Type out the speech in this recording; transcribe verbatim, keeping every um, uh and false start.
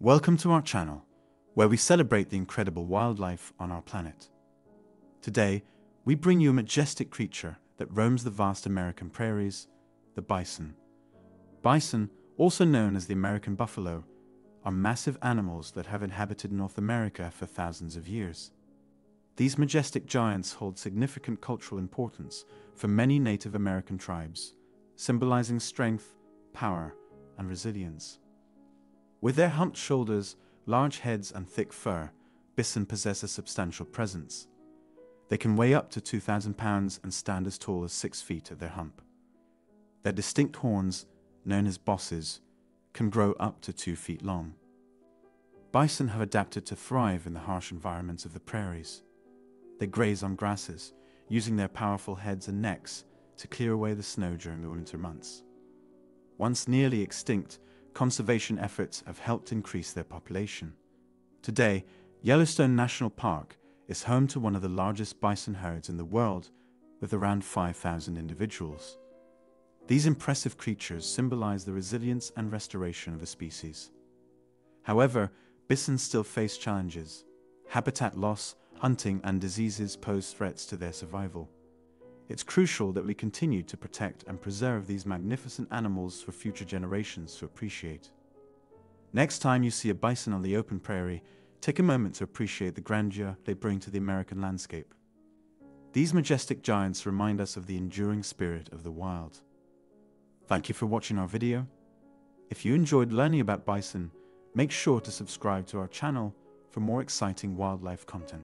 Welcome to our channel, where we celebrate the incredible wildlife on our planet. Today, we bring you a majestic creature that roams the vast American prairies, the bison. Bison, also known as the American buffalo, are massive animals that have inhabited North America for thousands of years. These majestic giants hold significant cultural importance for many Native American tribes, symbolizing strength, power, and resilience. With their humped shoulders, large heads, and thick fur, bison possess a substantial presence. They can weigh up to two thousand pounds and stand as tall as six feet at their hump. Their distinct horns, known as bosses, can grow up to two feet long. Bison have adapted to thrive in the harsh environments of the prairies. They graze on grasses, using their powerful heads and necks to clear away the snow during the winter months. Once nearly extinct, conservation efforts have helped increase their population. Today, Yellowstone National Park is home to one of the largest bison herds in the world, with around five thousand individuals. These impressive creatures symbolize the resilience and restoration of a species. However, bison still face challenges. Habitat loss, hunting, and diseases pose threats to their survival. It's crucial that we continue to protect and preserve these magnificent animals for future generations to appreciate. Next time you see a bison on the open prairie, take a moment to appreciate the grandeur they bring to the American landscape. These majestic giants remind us of the enduring spirit of the wild. Thank you for watching our video. If you enjoyed learning about bison, make sure to subscribe to our channel for more exciting wildlife content.